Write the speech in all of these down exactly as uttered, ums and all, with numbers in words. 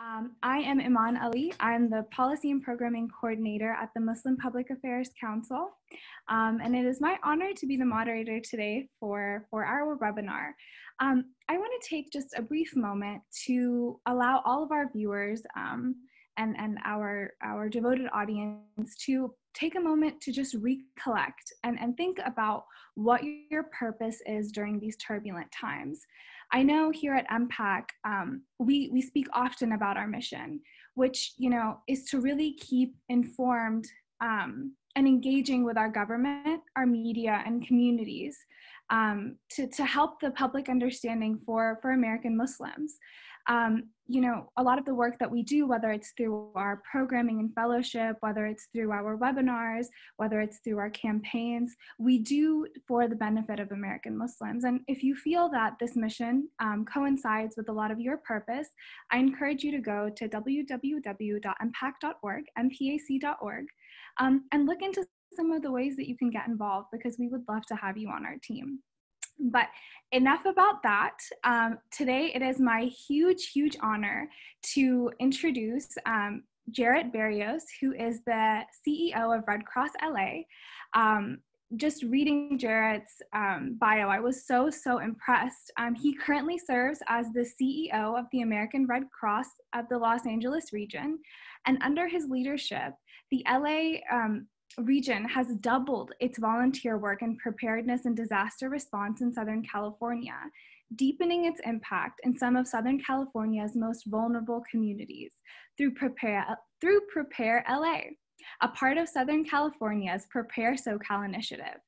Um, I am Iman Ali. I'm the Policy and Programming Coordinator at the Muslim Public Affairs Council, um, and it is my honor to be the moderator today for, for our webinar. Um, I want to take just a brief moment to allow all of our viewers um, and, and our, our devoted audience to take a moment to just recollect and, and think about what your purpose is during these turbulent times. I know here at M PAC, um, we, we speak often about our mission, which, you know, is to really keep informed um, and engaging with our government, our media, and communities um, to, to help the public understanding for, for American Muslims. Um, you know, a lot of the work that we do, whether it's through our programming and fellowship, whether it's through our webinars, whether it's through our campaigns, we do for the benefit of American Muslims. And if you feel that this mission um, coincides with a lot of your purpose, I encourage you to go to w w w dot m pac dot org, M P A C dot org, um, and look into some of the ways that you can get involved, because we would love to have you on our team. But enough about that. Um, today, it is my huge, huge honor to introduce um, Jarrett Barrios, who is the C E O of Red Cross L A. Um, just reading Jarrett's um, bio, I was so, so impressed. Um, he currently serves as the C E O of the American Red Cross of the Los Angeles Region, and under his leadership, the L A um, region has doubled its volunteer work in preparedness and disaster response in Southern California, deepening its impact in some of Southern California's most vulnerable communities through Prepare, through Prepare L A, a part of Southern California's Prepare SoCal initiative.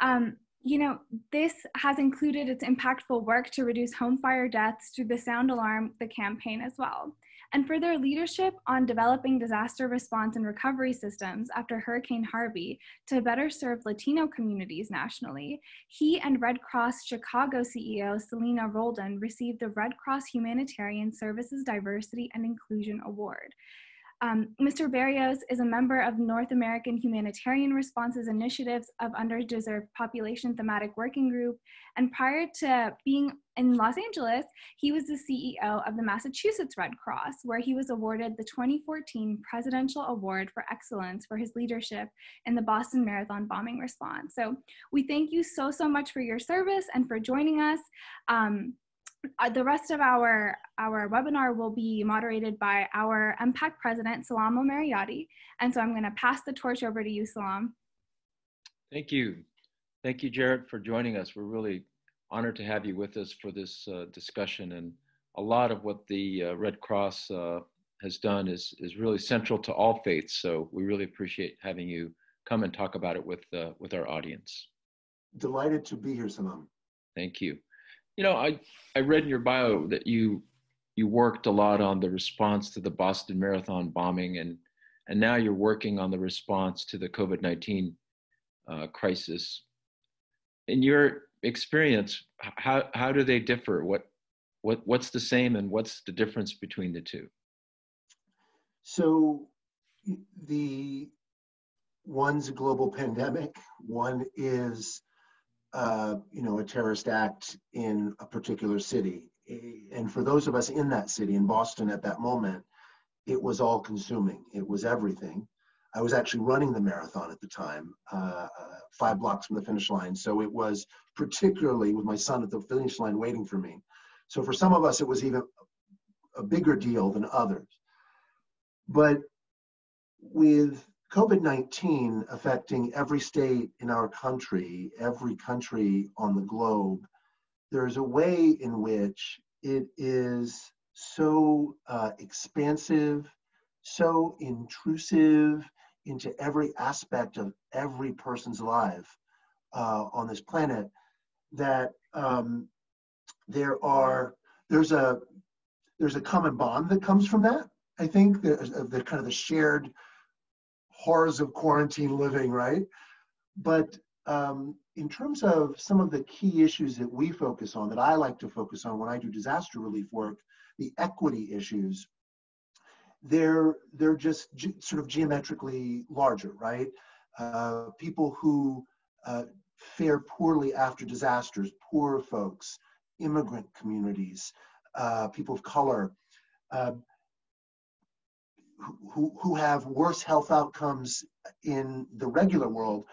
Um, you know, this has included its impactful work to reduce home fire deaths through the Sound Alarm, the campaign as well, and for their leadership on developing disaster response and recovery systems after Hurricane Harvey to better serve Latino communities nationally. He and Red Cross Chicago C E O Celena Roldan received the Red Cross Humanitarian Services Diversity and Inclusion Award. Um, Mister Barrios is a member of North American Humanitarian Responses Initiatives of Underserved Population Thematic Working Group, and prior to being in Los Angeles, he was the C E O of the Massachusetts Red Cross, where he was awarded the twenty fourteen Presidential Award for Excellence for his leadership in the Boston Marathon bombing response. So we thank you so, so much for your service and for joining us. Um, Uh, the rest of our, our webinar will be moderated by our M PAC president, Salam Al-Marayati. And so I'm going to pass the torch over to you, Salam. Thank you. Thank you, Jarrett, for joining us. We're really honored to have you with us for this uh, discussion. And a lot of what the uh, Red Cross uh, has done is, is really central to all faiths. So we really appreciate having you come and talk about it with, uh, with our audience. Delighted to be here, Salam. Thank you. You know, I, I read in your bio that you you worked a lot on the response to the Boston Marathon bombing, and, and now you're working on the response to the COVID nineteen uh, crisis. In your experience, how, how do they differ? What, what, what's the same and what's the difference between the two? So the one's a global pandemic, one is Uh, you know, a terrorist act in a particular city. And for those of us in that city, in Boston at that moment, it was all consuming. It was everything. I was actually running the marathon at the time, uh, five blocks from the finish line. So it was particularly with my son at the finish line waiting for me. So for some of us, it was even a bigger deal than others. But with COVID nineteen affecting every state in our country, every country on the globe, there is a way in which it is so uh, expansive, so intrusive into every aspect of every person's life uh, on this planet that um, there are, there's a, there's a common bond that comes from that. I think there's a, the kind of the shared horrors of quarantine living, right? But um, in terms of some of the key issues that we focus on, that I like to focus on when I do disaster relief work, the equity issues, they're, they're just sort of geometrically larger, right? Uh, people who uh, fare poorly after disasters, poor folks, immigrant communities, uh, people of color, uh, who, who have worse health outcomes in the regular world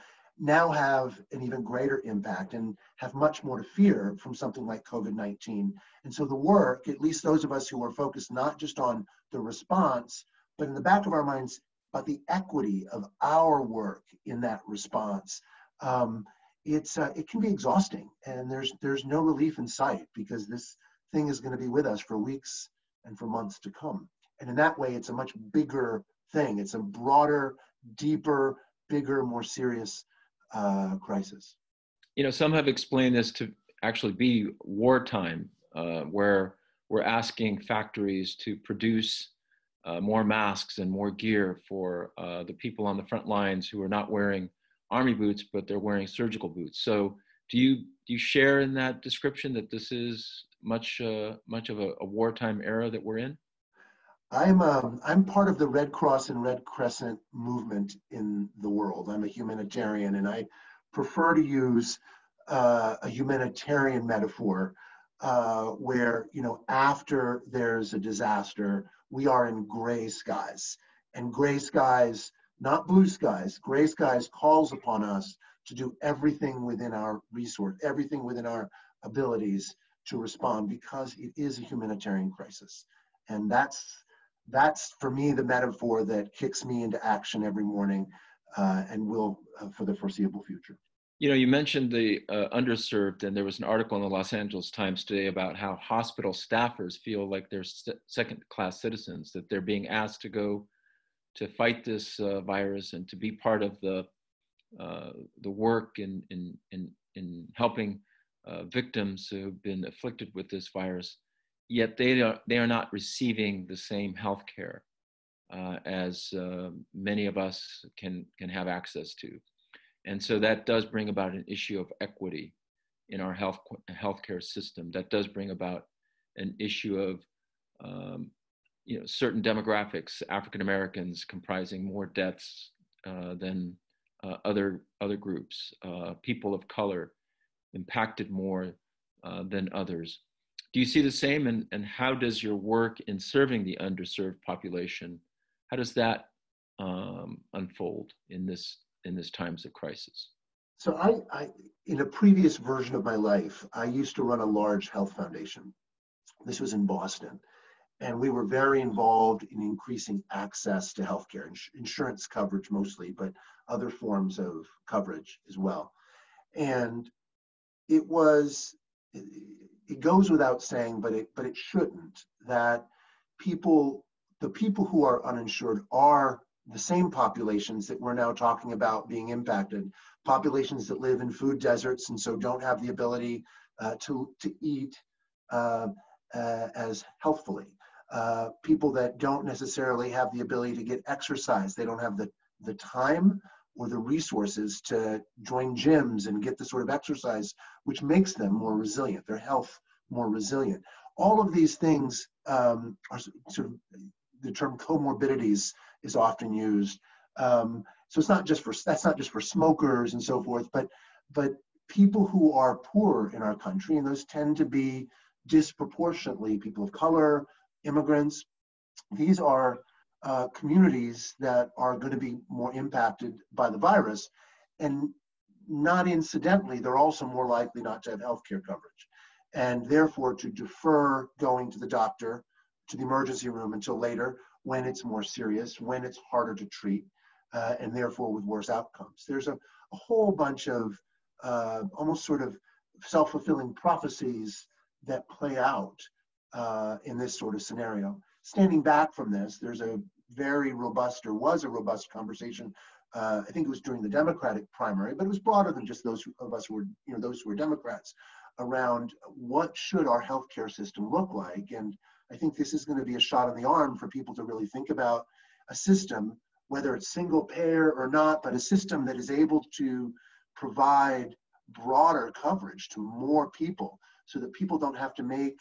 now have an even greater impact and have much more to fear from something like COVID nineteen. And so the work, at least those of us who are focused not just on the response, but in the back of our minds, about the equity of our work in that response, um, it's uh, it can be exhausting. And there's there's no relief in sight, because this thing is going to be with us for weeks and for months to come. And in that way, it's a much bigger thing. It's a broader, deeper, bigger, more serious uh, crisis. You know, some have explained this to actually be wartime, uh, where we're asking factories to produce uh, more masks and more gear for uh, the people on the front lines who are not wearing army boots, but they're wearing surgical boots. So do you, do you share in that description that this is much, uh, much of a, a wartime era that we're in? I'm, um, I'm part of the Red Cross and Red Crescent movement in the world. I'm a humanitarian, and I prefer to use uh, a humanitarian metaphor uh, where, you know, after there's a disaster, we are in gray skies. And gray skies, not blue skies, gray skies calls upon us to do everything within our resource, everything within our abilities to respond, because it is a humanitarian crisis. And that's, That's, for me, the metaphor that kicks me into action every morning uh, and will uh, for the foreseeable future. You know, you mentioned the uh, underserved, and there was an article in the Los Angeles Times today about how hospital staffers feel like they're second-class citizens, that they're being asked to go to fight this uh, virus and to be part of the, uh, the work in, in, in, in helping uh, victims who've been afflicted with this virus. Yet they are, they are not receiving the same health care uh, as uh, many of us can, can have access to. And so that does bring about an issue of equity in our health healthcare system. That does bring about an issue of um, you know, certain demographics, African Americans comprising more deaths uh, than uh, other, other groups, uh, people of color impacted more uh, than others. Do you see the same, and, and how does your work in serving the underserved population, how does that um, unfold in this in this times of crisis? So I, I, in a previous version of my life, I used to run a large health foundation. This was in Boston, and we were very involved in increasing access to healthcare, ins- insurance coverage mostly, but other forms of coverage as well. And it was, it, It goes without saying, but it but it shouldn't, that people, the people who are uninsured are the same populations that we're now talking about being impacted, populations that live in food deserts and so don't have the ability uh, to, to eat uh, uh, as healthfully, uh, people that don't necessarily have the ability to get exercise. They don't have the, the time or the resources to join gyms and get the sort of exercise which makes them more resilient, their health more resilient. All of these things um, are sort of, the term comorbidities is often used. Um, so it's not just for, that's not just for smokers and so forth, but, but people who are poor in our country, and those tend to be disproportionately people of color, immigrants. These are Uh, communities that are going to be more impacted by the virus, and not incidentally, they're also more likely not to have healthcare coverage, and therefore to defer going to the doctor, to the emergency room until later, when it's more serious, when it's harder to treat, uh, and therefore with worse outcomes. There's a, a whole bunch of uh, almost sort of self-fulfilling prophecies that play out uh, in this sort of scenario. Standing back from this, there's a very robust, or was a robust conversation, uh, I think it was during the Democratic primary, but it was broader than just those of us who were, you know, those who were Democrats, around what should our healthcare system look like. And I think this is going to be a shot in the arm for people to really think about a system, whether it's single payer or not, but a system that is able to provide broader coverage to more people, so that people don't have to make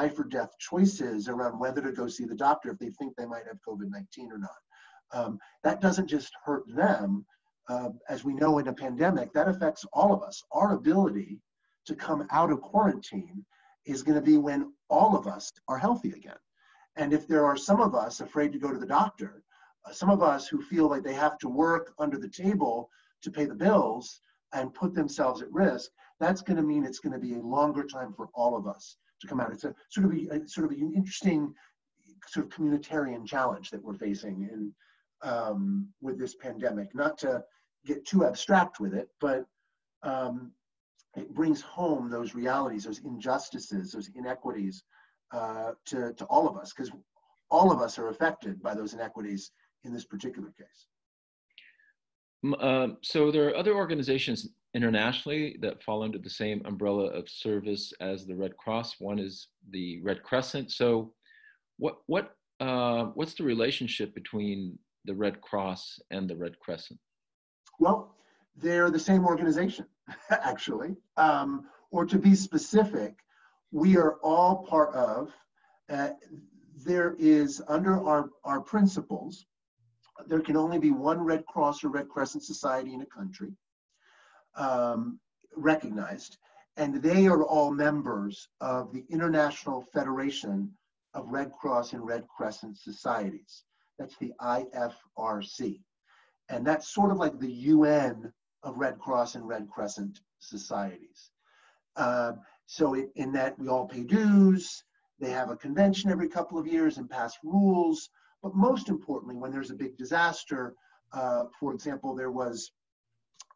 life or death choices around whether to go see the doctor if they think they might have COVID nineteen or not. Um, that doesn't just hurt them. Uh, as we know, in a pandemic, that affects all of us. Our ability to come out of quarantine is going to be when all of us are healthy again. And if there are some of us afraid to go to the doctor, uh, some of us who feel like they have to work under the table to pay the bills and put themselves at risk, that's going to mean it's going to be a longer time for all of us to come out. It's a sort of a, a sort of an interesting sort of communitarian challenge that we're facing in um, with this pandemic. Not to get too abstract with it, but um, it brings home those realities, those injustices, those inequities uh, to, to all of us, because all of us are affected by those inequities in this particular case. Um, so there are other organizations internationally that fall under the same umbrella of service as the Red Cross. One is the Red Crescent. So what what uh, what's the relationship between the Red Cross and the Red Crescent? Well, they're the same organization, actually. Um, or to be specific, we are all part of, uh, there is under our, our principles, there can only be one Red Cross or Red Crescent society in a country, um, recognized, and they are all members of the International Federation of Red Cross and Red Crescent Societies. That's the I F R C. And that's sort of like the U N of Red Cross and Red Crescent societies. Uh, so it, in that we all pay dues, they have a convention every couple of years and pass rules. But most importantly, when there's a big disaster, uh, for example, there was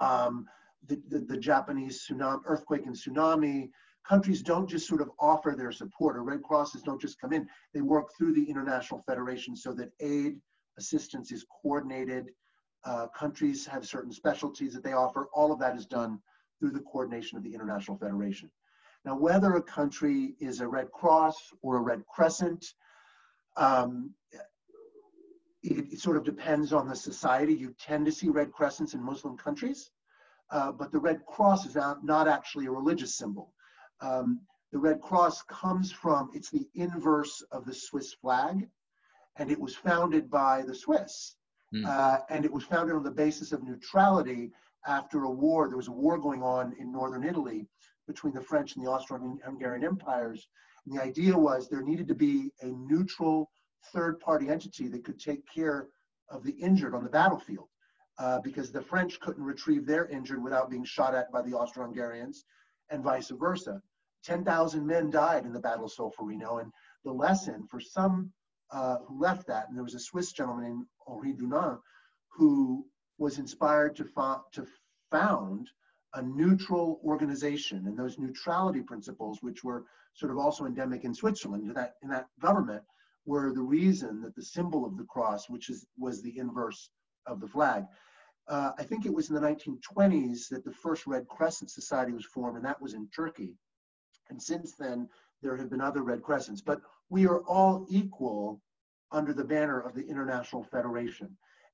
um, the, the, the Japanese tsunami, earthquake and tsunami, countries don't just sort of offer their support, or Red Crosses don't just come in. They work through the International Federation so that aid assistance is coordinated. Uh, countries have certain specialties that they offer. All of that is done through the coordination of the International Federation. Now, whether a country is a Red Cross or a Red Crescent, um, it, it sort of depends on the society. You tend to see Red Crescents in Muslim countries, uh, but the Red Cross is not, not actually a religious symbol. Um, the Red Cross comes from, it's the inverse of the Swiss flag, and it was founded by the Swiss. Uh, and it was founded on the basis of neutrality after a war. There was a war going on in northern Italy between the French and the Austro-Hungarian empires. And the idea was there needed to be a neutral third-party entity that could take care of the injured on the battlefield, uh, because the French couldn't retrieve their injured without being shot at by the Austro-Hungarians, and vice versa. ten thousand men died in the Battle of Solferino, and the lesson for some Uh, who left that, and there was a Swiss gentleman named Henri Dunant who was inspired to, fa- to found a neutral organization, and those neutrality principles, which were sort of also endemic in Switzerland, in that, in that government, were the reason that the symbol of the cross, which is, was the inverse of the flag. Uh, I think it was in the nineteen twenties that the first Red Crescent Society was formed, and that was in Turkey. And since then, there have been other Red Crescents, but we are all equal under the banner of the International Federation.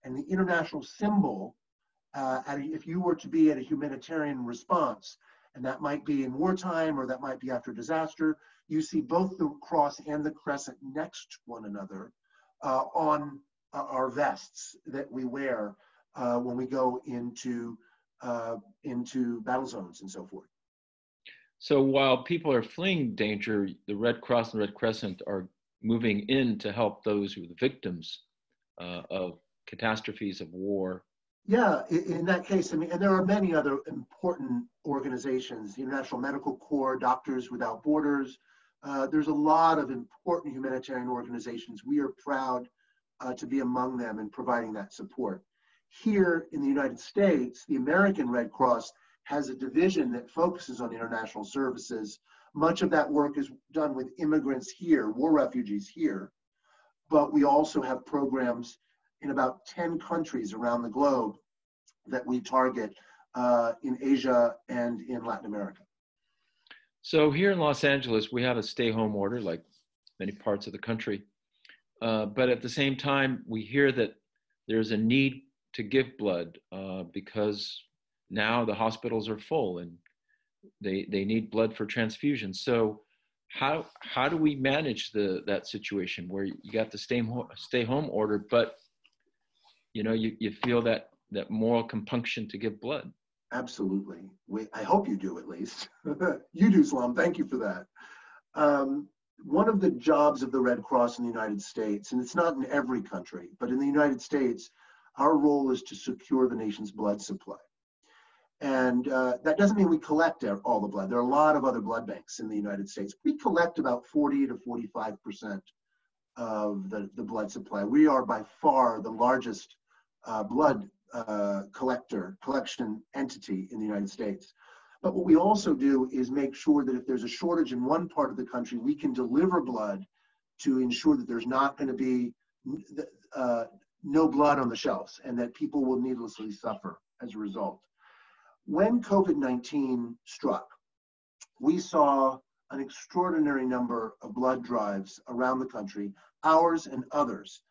And the international symbol, uh, at a, if you were to be at a humanitarian response, and that might be in wartime or that might be after disaster, you see both the cross and the crescent next to one another uh, on uh, our vests that we wear uh, when we go into, uh, into battle zones and so forth. So while people are fleeing danger, the Red Cross and Red Crescent are moving in to help those who are the victims uh, of catastrophes of war. Yeah, in that case, I mean, and there are many other important organizations, the International Medical Corps, Doctors Without Borders. Uh, there's a lot of important humanitarian organizations. We are proud uh, to be among them in providing that support. Here in the United States, the American Red Cross has a division that focuses on international services. Much of that work is done with immigrants here, war refugees here, but we also have programs in about ten countries around the globe that we target uh, in Asia and in Latin America. So here in Los Angeles, we have a stay-home order like many parts of the country, uh, but at the same time, we hear that there's a need to give blood uh, because now the hospitals are full and they they need blood for transfusion. So how how do we manage the that situation where you got the stay home, stay home order, but you know you, you feel that that moral compunction to give blood? Absolutely. We, I hope you do at least. You do, Salam. Thank you for that. Um, one of the jobs of the Red Cross in the United States, and it's not in every country, but in the United States, our role is to secure the nation's blood supply. And uh, that doesn't mean we collect all the blood. There are a lot of other blood banks in the United States. We collect about forty to forty-five percent of the, the blood supply. We are by far the largest uh, blood uh, collector, collection entity in the United States. But what we also do is make sure that if there's a shortage in one part of the country, we can deliver blood to ensure that there's not going to be uh, no blood on the shelves and that people will needlessly suffer as a result. When COVID nineteen struck, we saw an extraordinary number of blood drives around the country, ours and others,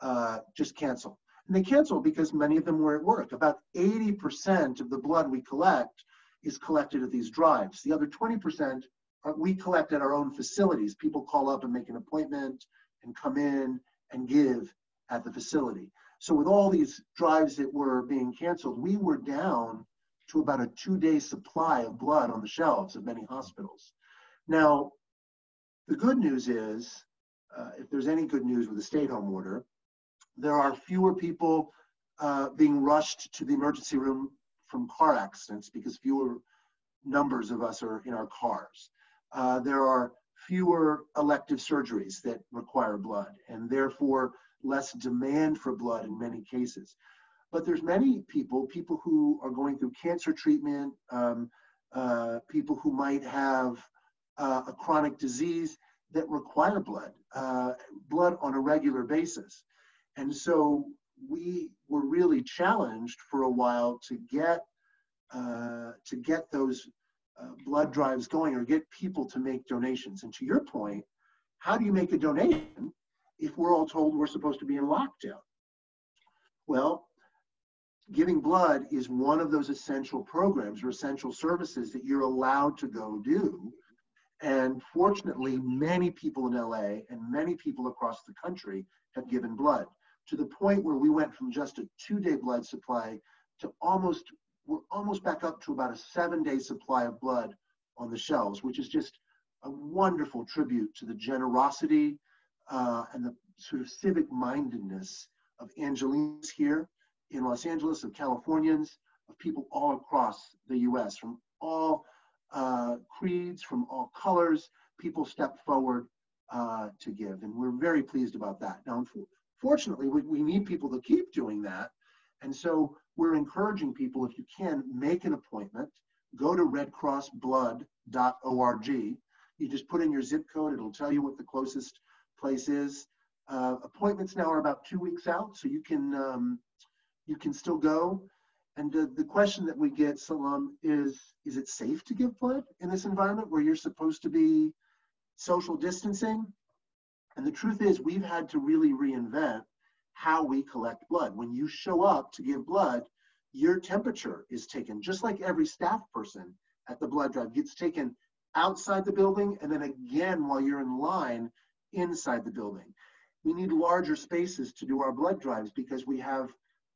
uh, just cancel. And they canceled because many of them were at work. About eighty percent of the blood we collect is collected at these drives. The other twenty percent are, we collect at our own facilities. People call up and make an appointment and come in and give at the facility. So with all these drives that were being canceled, we were down to about a two-day supply of blood on the shelves of many hospitals. Now, the good news is, uh, if there's any good news with the stay-at-home order, there are fewer people uh, being rushed to the emergency room from car accidents because fewer numbers of us are in our cars. Uh, there are fewer elective surgeries that require blood and therefore less demand for blood in many cases. But there's many people, people who are going through cancer treatment, um, uh, people who might have uh, a chronic disease that require blood, uh, blood on a regular basis. And so we were really challenged for a while to get uh, to get those uh, blood drives going or get people to make donations. And to your point, how do you make a donation if we're all told we're supposed to be in lockdown? Well, giving blood is one of those essential programs or essential services that you're allowed to go do. And fortunately, many people in L A and many people across the country have given blood, to the point where we went from just a two-day blood supply to almost, we're almost back up to about a seven-day supply of blood on the shelves, which is just a wonderful tribute to the generosity uh, and the sort of civic-mindedness of Angelenos here in Los Angeles, of Californians, of people all across the U S, from all uh, creeds, from all colors. People step forward uh, to give, and we're very pleased about that. Now, fortunately, we, we need people to keep doing that. And so we're encouraging people, if you can, make an appointment, go to red cross blood dot org. You just put in your zip code, it'll tell you what the closest place is. Uh, appointments now are about two weeks out, so you can, um, you can still go. And uh, the question that we get, Salam, is, is it safe to give blood in this environment where you're supposed to be social distancing? And the truth is, we've had to really reinvent how we collect blood. When you show up to give blood, your temperature is taken, just like every staff person at the blood drive gets taken outside the building, and then again while you're in line inside the building. We need larger spaces to do our blood drives because we have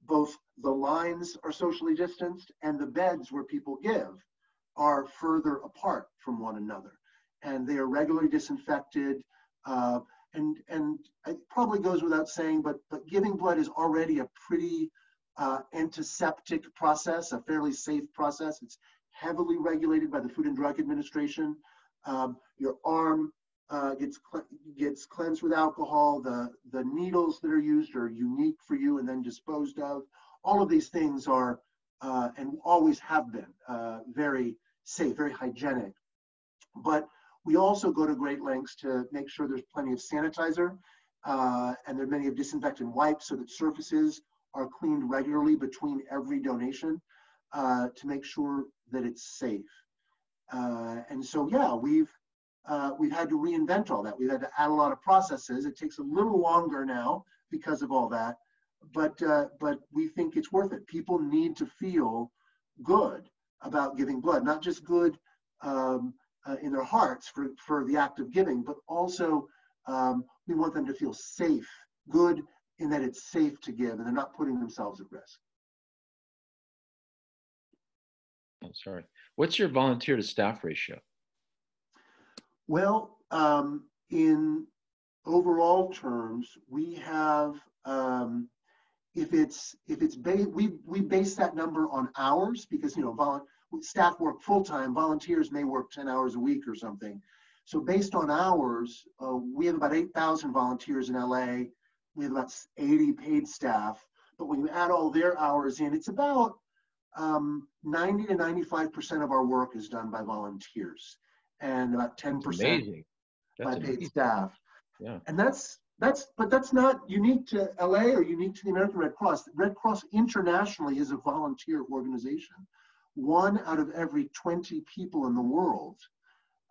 both the lines are socially distanced and the beds where people give are further apart from one another. And they are regularly disinfected. Uh, And, and it probably goes without saying, but, but giving blood is already a pretty uh, antiseptic process, a fairly safe process. It's heavily regulated by the Food and Drug Administration. Um, your arm uh, gets, cle gets cleansed with alcohol. The, the needles that are used are unique for you and then disposed of. All of these things are, uh, and always have been, uh, very safe, very hygienic. But we also go to great lengths to make sure there's plenty of sanitizer uh, and there are many of disinfectant wipes so that surfaces are cleaned regularly between every donation uh, to make sure that it's safe. Uh, and so, yeah, we've, uh, we've had to reinvent all that. We've had to add a lot of processes. It takes a little longer now because of all that, but, uh, but we think it's worth it. People need to feel good about giving blood, not just good, um, Uh, in their hearts for, for the act of giving, but also um, we want them to feel safe, good in that it's safe to give and they're not putting themselves at risk. I'm sorry. What's your volunteer to staff ratio? Well, um, in overall terms, we have, um, if it's, if it's, ba we, we base that number on hours because, you know, vol staff work full-time, volunteers may work ten hours a week or something. So based on hours, uh, we have about eight thousand volunteers in L A. We have about eighty paid staff, but when you add all their hours in, it's about um, ninety to ninety-five percent of our work is done by volunteers and about ten percent by paid staff. Yeah. And that's, that's, but that's not unique to L A or unique to the American Red Cross. The Red Cross internationally is a volunteer organization. One out of every twenty people in the world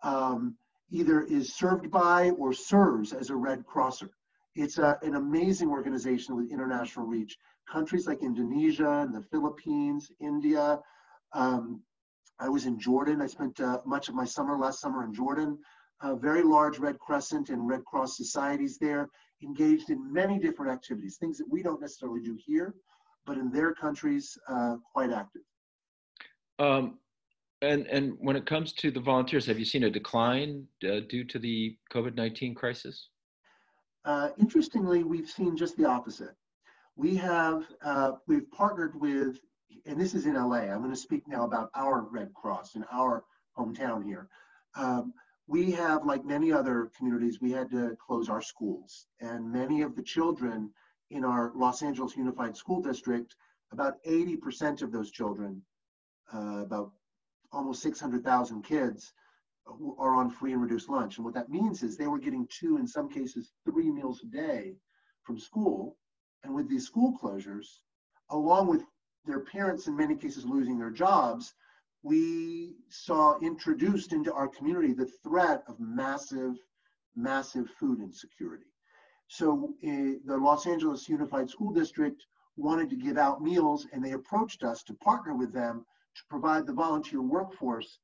um, either is served by or serves as a Red Crosser. It's a, an amazing organization with international reach. Countries like Indonesia and the Philippines, India. Um, I was in Jordan. I spent uh, much of my summer last summer in Jordan. A very large Red Crescent and Red Cross societies there, engaged in many different activities, things that we don't necessarily do here, but in their countries, uh, quite active. Um, and, and when it comes to the volunteers, have you seen a decline uh, due to the COVID nineteen crisis? Uh, interestingly, we've seen just the opposite. We have, uh, we've partnered with, and this is in L A, I'm going to speak now about our Red Cross in our hometown here. Um, we have, like many other communities, we had to close our schools. And many of the children in our Los Angeles Unified School District, about eighty percent of those children, uh, about almost six hundred thousand kids, are on free and reduced lunch. And what that means is they were getting two, in some cases, three meals a day from school. And with these school closures, along with their parents, in many cases, losing their jobs, we saw introduced into our community the threat of massive, massive food insecurity. So uh, the Los Angeles Unified School District wanted to give out meals, and they approached us to partner with them to provide the volunteer workforce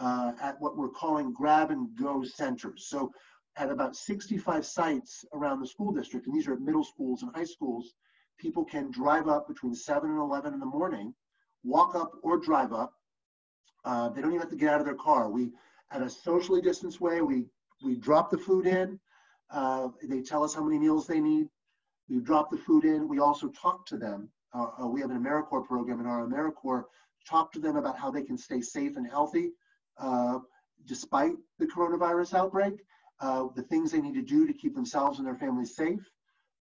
uh, at what we're calling grab-and-go centers. So at about sixty-five sites around the school district, and these are at middle schools and high schools, people can drive up between seven and eleven in the morning, walk up or drive up. Uh, they don't even have to get out of their car. We, at a socially distanced way, we, we drop the food in. Uh, they tell us how many meals they need. We drop the food in. We also talk to them. Uh, uh, we have an AmeriCorps program in our AmeriCorps. Talk to them about how they can stay safe and healthy uh, despite the coronavirus outbreak, uh, the things they need to do to keep themselves and their families safe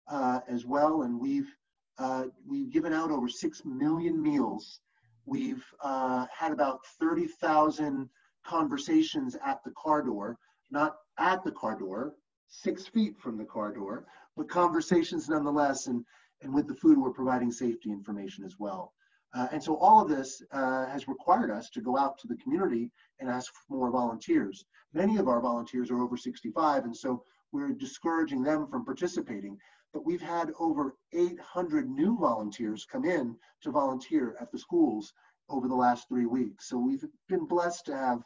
uh, as well. And we've, uh, we've given out over six million meals. We've uh, had about thirty thousand conversations at the car door, not at the car door, six feet from the car door, but conversations nonetheless. And, and with the food, we're providing safety information as well. Uh, and so all of this uh, has required us to go out to the community and ask for more volunteers. Many of our volunteers are over sixty-five, and so we're discouraging them from participating. But we've had over eight hundred new volunteers come in to volunteer at the schools over the last three weeks. So we've been blessed to have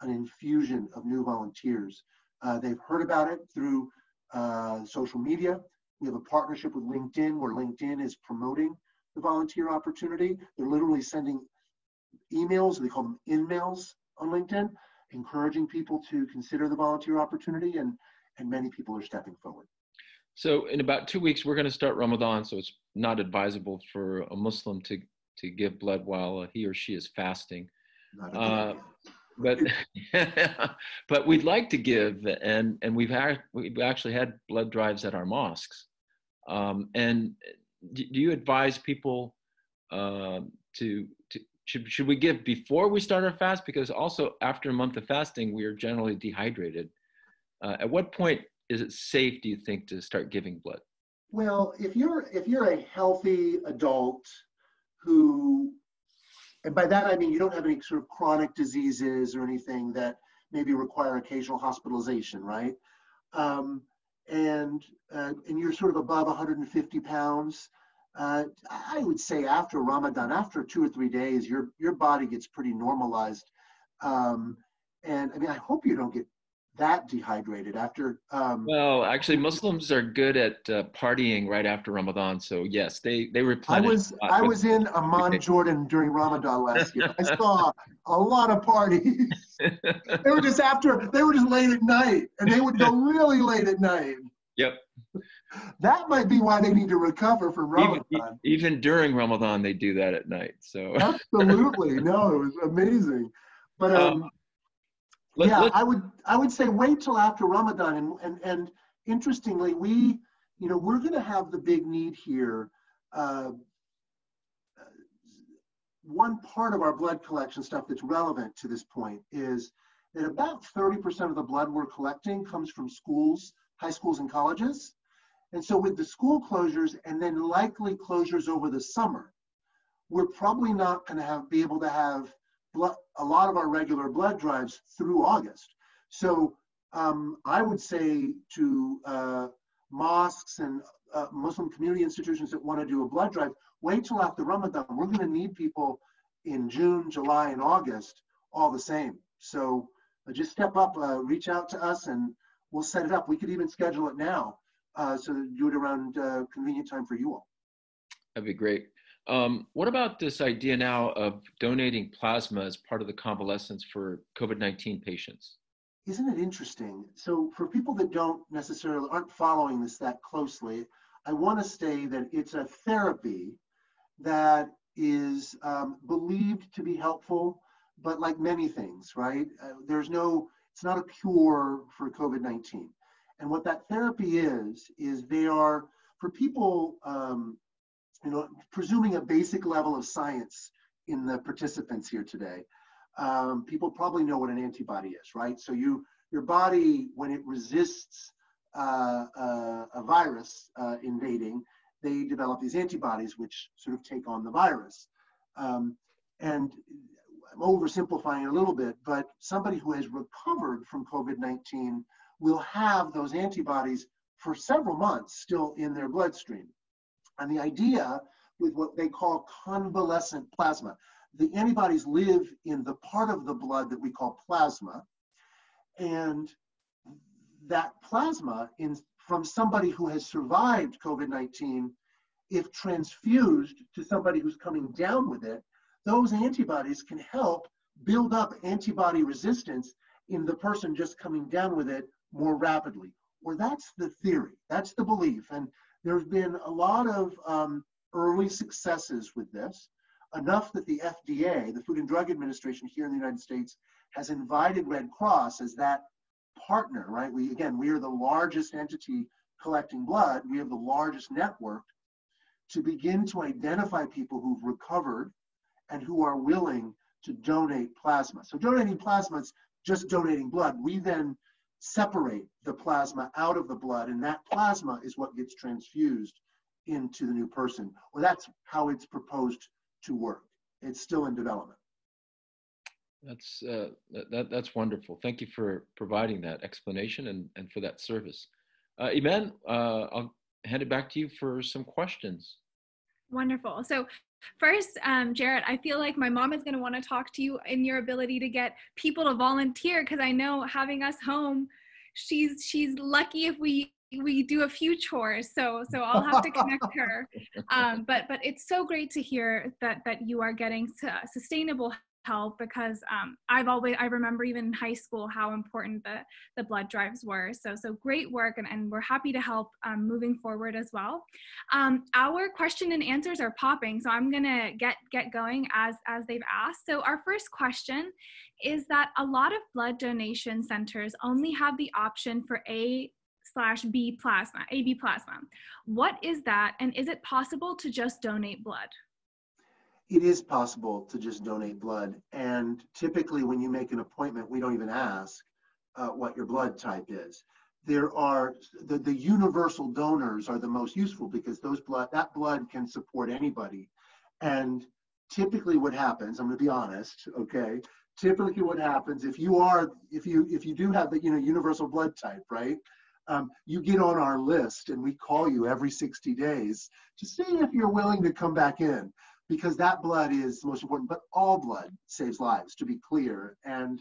an infusion of new volunteers. Uh, they've heard about it through uh, social media. We have a partnership with LinkedIn where LinkedIn is promoting the volunteer opportunity. They're literally sending emails, they call them in-mails on LinkedIn, encouraging people to consider the volunteer opportunity, and, and many people are stepping forward. So in about two weeks, we're going to start Ramadan, so it's not advisable for a Muslim to, to give blood while he or she is fasting. Uh, but, but we'd like to give, and, and we've, had, we've actually had blood drives at our mosques. Um, and do you advise people uh, to, to should, should we give before we start our fast? Because also after a month of fasting, we are generally dehydrated. Uh, at what point is it safe, do you think, to start giving blood? Well, if you're if you're a healthy adult who, and by that I mean you don't have any sort of chronic diseases or anything that maybe require occasional hospitalization, right? Um, and uh, and you're sort of above one hundred fifty pounds. Uh, I would say after Ramadan, after two or three days, your your body gets pretty normalized. Um, and I mean, I hope you don't get that dehydrated after? Um, well, actually, Muslims are good at uh, partying right after Ramadan. So yes, they they replenish. I was I was in Amman, Jordan during Ramadan last year. I saw a lot of parties. They were just after. They were just late at night, and they would go really late at night. Yep. That might be why they need to recover from Ramadan. Even, even during Ramadan, they do that at night. So absolutely, no, it was amazing. But um, um let, yeah, let, I would I would say wait till after Ramadan, and and and interestingly, we you know we're going to have the big need here. Uh, one part of our blood collection stuff that's relevant to this point is that about thirty percent of the blood we're collecting comes from schools, high schools and colleges. And so with the school closures and then likely closures over the summer, we're probably not going to have be able to have blood, a lot of our regular blood drives through August. So um, I would say to uh, mosques and uh, Muslim community institutions that want to do a blood drive, wait till after Ramadan. We're going to need people in June, July, and August all the same. So uh, just step up, uh, reach out to us, and we'll set it up. We could even schedule it now. Uh, so do it around uh, convenient time for you all. That'd be great. Um, what about this idea now of donating plasma as part of the convalescence for COVID nineteen patients? Isn't it interesting? So for people that don't necessarily, aren't following this that closely, I want to say that it's a therapy that is um, believed to be helpful, but like many things, right? Uh, there's no, it's not a cure for COVID nineteen. And what that therapy is, is they are, for people, um, you know, presuming a basic level of science in the participants here today, um, people probably know what an antibody is, right? So you, your body, when it resists uh, a, a virus uh, invading, they develop these antibodies which sort of take on the virus. Um, and I'm oversimplifying a little bit, but somebody who has recovered from COVID nineteen will have those antibodies for several months still in their bloodstream. And the idea with what they call convalescent plasma, the antibodies live in the part of the blood that we call plasma. And that plasma in, from somebody who has survived COVID nineteen, if transfused to somebody who's coming down with it, those antibodies can help build up antibody resistance in the person just coming down with it more rapidly. Or that's the theory, that's the belief. And there's been a lot of um, early successes with this, enough that the F D A, the Food and Drug Administration here in the United States, has invited Red Cross as that partner, right? We, again, we are the largest entity collecting blood. We have the largest network to begin to identify people who've recovered and who are willing to donate plasma. So donating plasma is just donating blood. We then separate the plasma out of the blood, and that plasma is what gets transfused into the new person. Or that's how it's proposed to work. It's still in development. That's uh, that, that's wonderful. Thank you for providing that explanation and, and for that service. Uh, Iman, uh, I'll hand it back to you for some questions. Wonderful. So first, um, Jarrett, I feel like my mom is going to want to talk to you in your ability to get people to volunteer, because I know having us home, she's she's lucky if we we do a few chores. So so I'll have to connect her. Um, but but it's so great to hear that that you are getting sustainable help, because um, I've always I remember even in high school how important the the blood drives were. So so great work, and, and we're happy to help um, moving forward as well. Um, our question and answers are popping, so I'm gonna get get going as as they've asked. So our first question is that a lot of blood donation centers only have the option for A slash B plasma, A B plasma. What is that, and is it possible to just donate blood? It is possible to just donate blood, and typically when you make an appointment, we don't even ask uh, what your blood type is. There are, the, the universal donors are the most useful, because those blood, that blood can support anybody. And typically what happens, I'm gonna be honest, okay? Typically what happens, if you are, if you, if you do have the, you know, universal blood type, right? Um, you get on our list, and we call you every sixty days to see if you're willing to come back in. Because that blood is the most important, but all blood saves lives, to be clear. And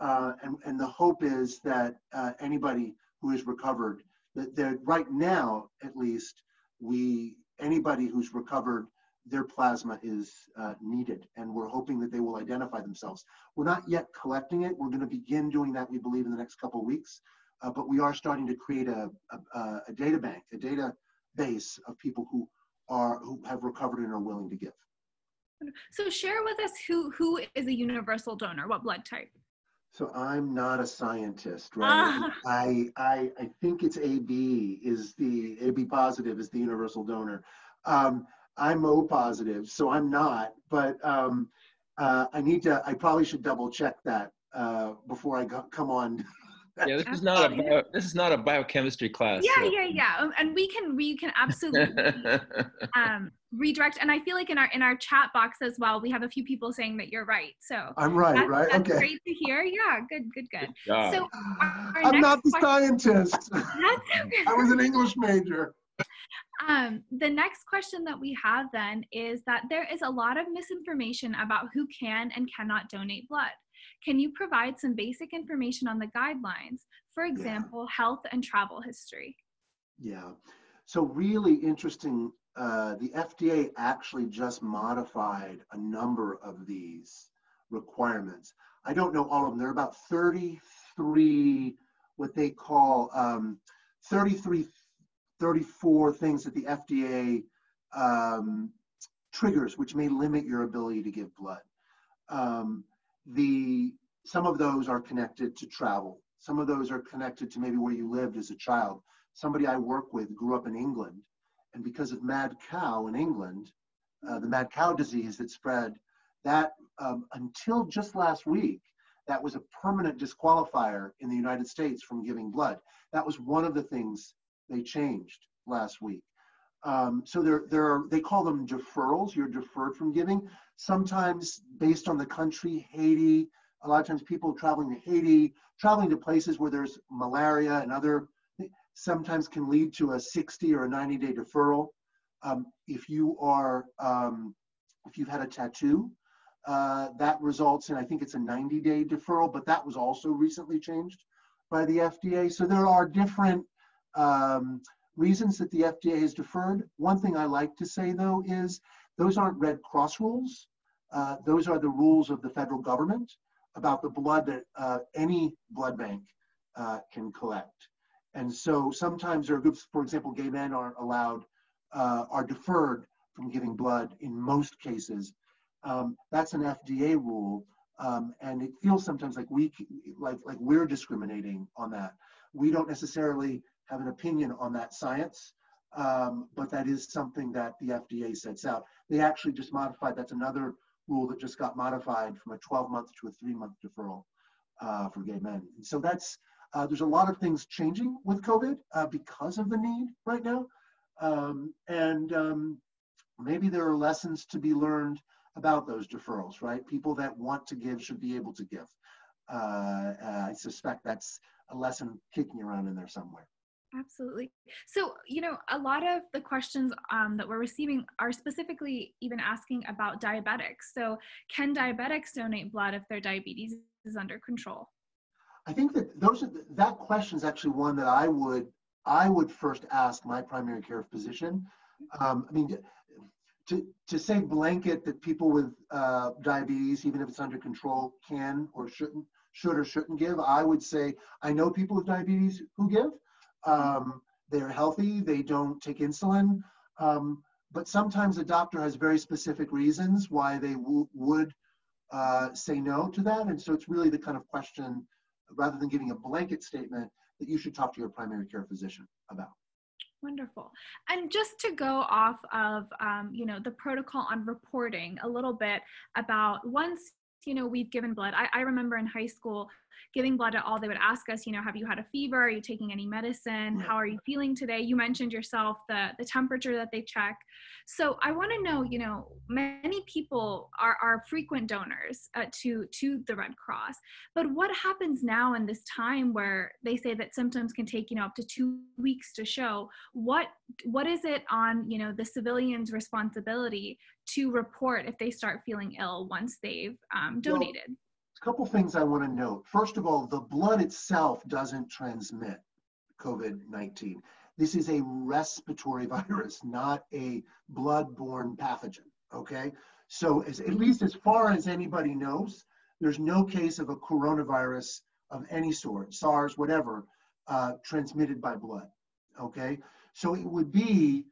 uh, and, and the hope is that uh, anybody who is recovered, that they're, right now, at least, we anybody who's recovered, their plasma is uh, needed, and we're hoping that they will identify themselves. We're not yet collecting it. We're going to begin doing that, we believe, in the next couple of weeks, uh, but we are starting to create a, a, a data bank, a database of people who are who have recovered and are willing to give. So share with us who who is a universal donor, what blood type? So I'm not a scientist, right? Ah. I, I, I think it's A B is the, A B positive is the universal donor. Um, I'm O positive, so I'm not, but um, uh, I need to, I probably should double check that uh, before I go, come on. Yeah, this is not a bio, this is not a biochemistry class. Yeah, so. yeah, yeah, and we can we can absolutely um, redirect. And I feel like in our in our chat box as well, we have a few people saying that you're right. So I'm right, that's, right? That's okay. Great to hear. Yeah, good, good, good. good so our, our I'm not the question, scientist. I was an English major. Um, the next question that we have then is that there is a lot of misinformation about who can and cannot donate blood. Can you provide some basic information on the guidelines? For example, yeah. health and travel history. Yeah. So really interesting. Uh, the F D A actually just modified a number of these requirements. I don't know all of them. There are about thirty-three, what they call um, thirty-three, thirty-four things that the F D A um, triggers, which may limit your ability to give blood. Um, The some of those are connected to travel. Some of those are connected to maybe where you lived as a child. Somebody I work with grew up in England, and because of mad cow in England, uh, the mad cow disease that spread, that um, until just last week, that was a permanent disqualifier in the United States from giving blood. That was one of the things they changed last week. Um, so there, there are, they call them deferrals. You're deferred from giving. Sometimes based on the country, Haiti, a lot of times people traveling to Haiti, traveling to places where there's malaria and other, sometimes can lead to a sixty or a ninety day deferral. Um, if you are, um, if you've had a tattoo, uh, that results in, I think it's a ninety day deferral, but that was also recently changed by the F D A. So there are different um, reasons that the F D A has deferred. One thing I like to say though is those aren't Red Cross rules. Uh, those are the rules of the federal government about the blood that uh, any blood bank uh, can collect. And so sometimes there are groups, for example, gay men aren't allowed, uh, are deferred from giving blood in most cases. Um, that's an F D A rule. Um, and it feels sometimes like, we, like, like we're discriminating on that. We don't necessarily have an opinion on that science, um, but that is something that the F D A sets out. They actually just modified, that's another rule that just got modified from a twelve month to a three month deferral uh, for gay men. And so that's, uh, there's a lot of things changing with COVID uh, because of the need right now. Um, and um, maybe there are lessons to be learned about those deferrals, right? People that want to give should be able to give. Uh, I suspect that's a lesson kicking around in there somewhere. Absolutely. So, you know, a lot of the questions um, that we're receiving are specifically even asking about diabetics. So can diabetics donate blood if their diabetes is under control? I think that those are the, that question is actually one that I would, I would first ask my primary care physician. Um, I mean, to, to say blanket that people with uh, diabetes, even if it's under control, can or shouldn't, should or shouldn't give, I would say, I know people with diabetes who give. Um, they're healthy, they don't take insulin, um, but sometimes a doctor has very specific reasons why they would uh, say no to that. And so it's really the kind of question, rather than giving a blanket statement, that you should talk to your primary care physician about. Wonderful. And just to go off of, um, you know, the protocol on reporting a little bit about once you know, we've given blood. I, I remember in high school giving blood at all, they would ask us, you know, have you had a fever? Are you taking any medicine? How are you feeling today? You mentioned yourself, the, the temperature that they check. So I want to know, you know, many people are, are frequent donors uh, to, to the Red Cross, but what happens now in this time where they say that symptoms can take, you know, up to two weeks to show? What, what is it on, you know, the civilian's responsibility to report if they start feeling ill once they've um, donated? Well, a couple things I want to note. First of all, the blood itself doesn't transmit COVID nineteen. This is a respiratory virus, not a blood-borne pathogen, okay? So as, at least as far as anybody knows, there's no case of a coronavirus of any sort, SARS, whatever, uh, transmitted by blood, okay? So it would be,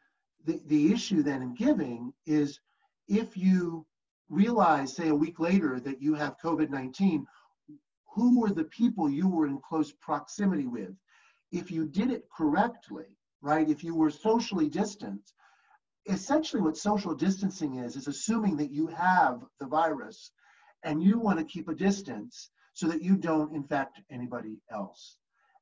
the, the issue then in giving is if you realize, say a week later, that you have COVID nineteen, who were the people you were in close proximity with? If you did it correctly, right, if you were socially distant, essentially what social distancing is, is assuming that you have the virus and you want to keep a distance so that you don't infect anybody else.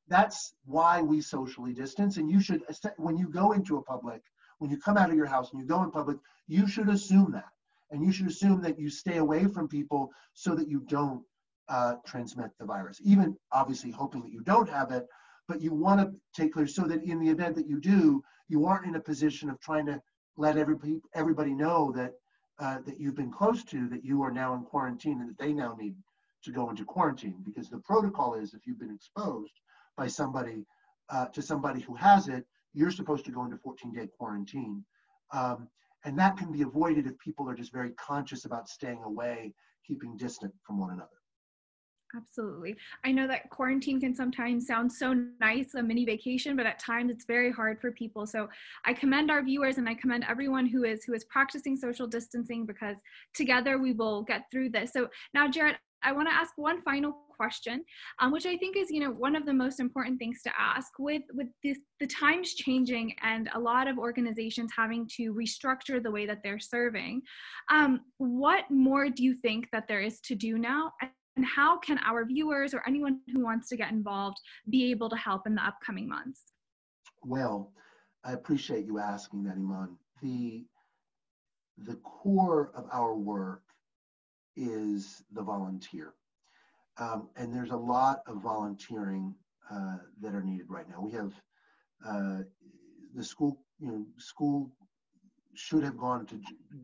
That's why we socially distance, and you should, when you go into a public, when you come out of your house and you go in public, you should assume that. And you should assume that you stay away from people so that you don't uh, transmit the virus, even obviously hoping that you don't have it, but you want to take care so that in the event that you do, you aren't in a position of trying to let everybody, everybody know that, uh, that you've been close to, that you are now in quarantine and that they now need to go into quarantine, because the protocol is if you've been exposed by somebody uh, to somebody who has it, you're supposed to go into fourteen day quarantine. Um, and that can be avoided if people are just very conscious about staying away, keeping distant from one another. Absolutely. I know that quarantine can sometimes sound so nice, a mini vacation, but at times it's very hard for people. So I commend our viewers and I commend everyone who is who is practicing social distancing, because together we will get through this. So now, Jarrett, I want to ask one final question, um, which I think is, you know, one of the most important things to ask with, with this, the times changing and a lot of organizations having to restructure the way that they're serving. Um, what more do you think that there is to do now? And how can our viewers or anyone who wants to get involved be able to help in the upcoming months? Well, I appreciate you asking that, Iman. The, the core of our work is the volunteer. Um, and there's a lot of volunteering uh, that are needed right now. We have uh, the school, you know, school should have gone to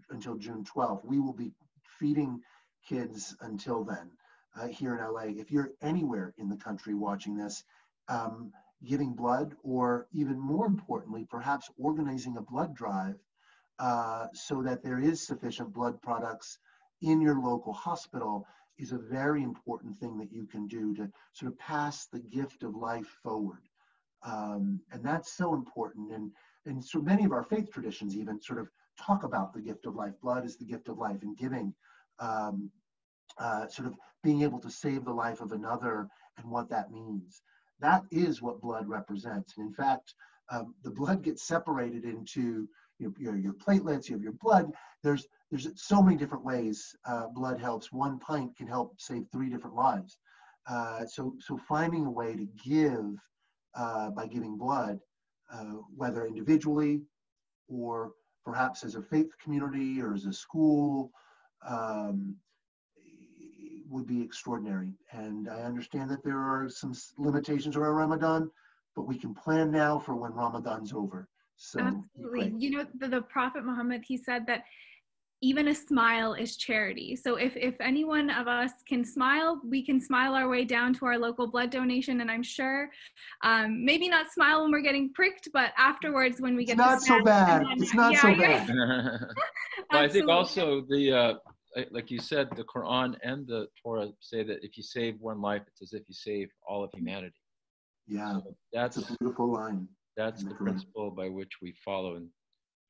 until June twelfth. We will be feeding kids until then uh, here in L A. If you're anywhere in the country watching this, um, giving blood, or even more importantly, perhaps organizing a blood drive uh, so that there is sufficient blood products in your local hospital, is a very important thing that you can do to sort of pass the gift of life forward. Um, and that's so important. And, and so many of our faith traditions even sort of talk about the gift of life. Blood is the gift of life, and giving, um, uh, sort of being able to save the life of another and what that means. That is what blood represents. And in fact, um, the blood gets separated into your, your, your platelets, you have your blood. There's There's so many different ways uh, blood helps. One pint can help save three different lives. Uh, so, so finding a way to give uh, by giving blood, uh, whether individually or perhaps as a faith community or as a school, um, would be extraordinary. And I understand that there are some limitations around Ramadan, but we can plan now for when Ramadan's over. So, absolutely. You know, the, the Prophet Muhammad, he said that even a smile is charity. So if, if any one of us can smile, we can smile our way down to our local blood donation. And I'm sure, um, maybe not smile when we're getting pricked, but afterwards when we get- It's not so bad. It's not so bad. Well, I think also the, uh, like you said, the Quran and the Torah say that if you save one life, it's as if you save all of humanity. Yeah, so that's a beautiful line. That's the principle by which we follow. And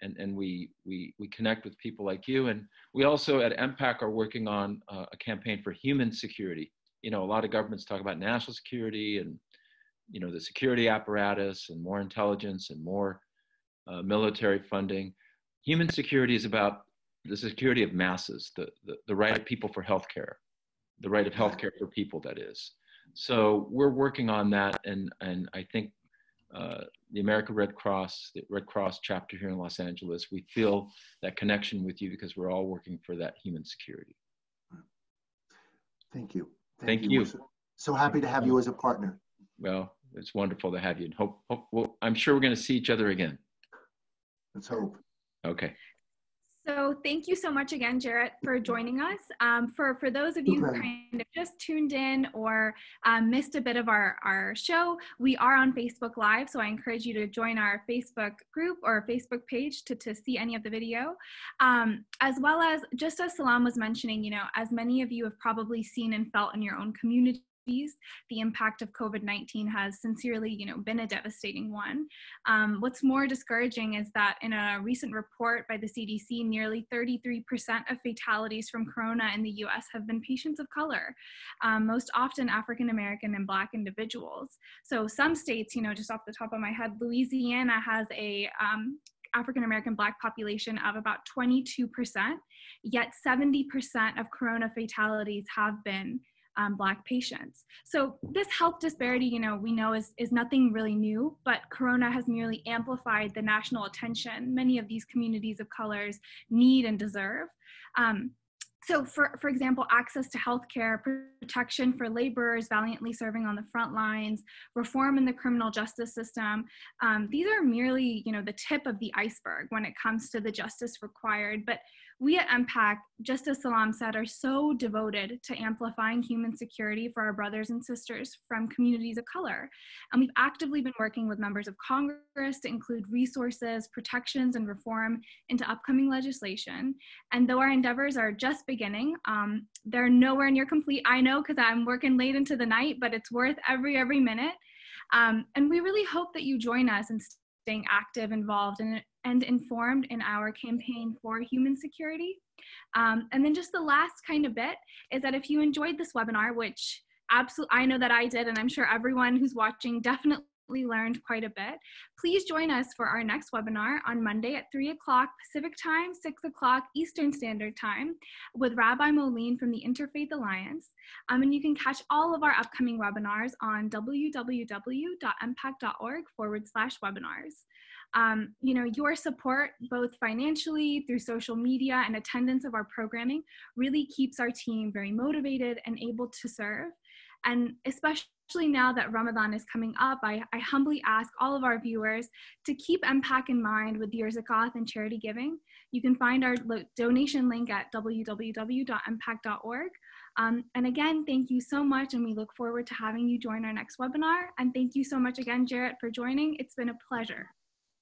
And, and we, we, we connect with people like you. And we also at M PAC are working on uh, a campaign for human security. You know, a lot of governments talk about national security and, you know, the security apparatus and more intelligence and more uh, military funding. Human security is about the security of masses, the, the, the right of people for healthcare, the right of healthcare for people, that is. So we're working on that. And, and I think Uh, the American Red Cross, the Red Cross chapter here in Los Angeles, we feel that connection with you because we're all working for that human security. Thank you. Thank, Thank you. you. So, so happy to have you as a partner. Well, it's wonderful to have you. And hope, hope, well, I'm sure we're going to see each other again. Let's hope. Okay. So thank you so much again, Jarrett, for joining us. Um, for, for those of you who kind of just tuned in or um, missed a bit of our, our show, we are on Facebook Live, so I encourage you to join our Facebook group or Facebook page to, to see any of the video. Um, as well as, just as Salam was mentioning, you know, as many of you have probably seen and felt in your own community, the impact of COVID nineteen has sincerely, you know, been a devastating one. Um, what's more discouraging is that in a recent report by the C D C, nearly thirty-three percent of fatalities from corona in the U S have been patients of color, um, most often African American and Black individuals. So some states, you know, just off the top of my head, Louisiana has a um, African American Black population of about twenty-two percent, yet seventy percent of corona fatalities have been Um, Black patients. So this health disparity, you know, we know is, is nothing really new, but corona has merely amplified the national attention many of these communities of colors need and deserve. Um, So for, for example, access to healthcare, protection for laborers valiantly serving on the front lines, reform in the criminal justice system, um, these are merely, you know, the tip of the iceberg when it comes to the justice required. But we at M PAC, just as Salam said, are so devoted to amplifying human security for our brothers and sisters from communities of color. And we've actively been working with members of Congress to include resources, protections, and reform into upcoming legislation. And though our endeavors are just beginning, um, they're nowhere near complete. I know, because I'm working late into the night, but it's worth every every minute. Um, and we really hope that you join us in staying active, involved, and and informed in our campaign for human security. Um, and then just the last kind of bit is that if you enjoyed this webinar, which absolutely I know that I did, and I'm sure everyone who's watching definitely learned quite a bit, please join us for our next webinar on Monday at three o'clock Pacific Time, six o'clock Eastern Standard Time with Rabbi Moline from the Interfaith Alliance. Um, and you can catch all of our upcoming webinars on www.mpac.org forward slash webinars. Um, you know, your support, both financially, through social media, and attendance of our programming really keeps our team very motivated and able to serve. And especially now that Ramadan is coming up, I, I humbly ask all of our viewers to keep M PAC in mind with your Zakath and charity giving. You can find our donation link at www dot m pac dot org. Um, and again, thank you so much, and we look forward to having you join our next webinar. And thank you so much again, Jarrett, for joining. It's been a pleasure.